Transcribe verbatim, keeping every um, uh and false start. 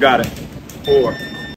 got it. Four.